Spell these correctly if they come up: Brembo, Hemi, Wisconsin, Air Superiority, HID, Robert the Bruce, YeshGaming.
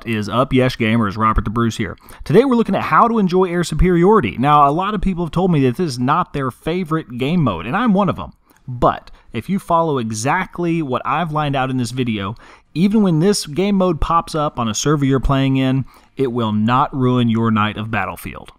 What is up, Yesh Gamers? Robert the Bruce here. Today we're looking at how to enjoy Air Superiority. Now, a lot of people have told me that this is not their favorite game mode, and I'm one of them. But if you follow exactly what I've lined out in this video, even when this game mode pops up on a server you're playing in, it will not ruin your night of Battlefield.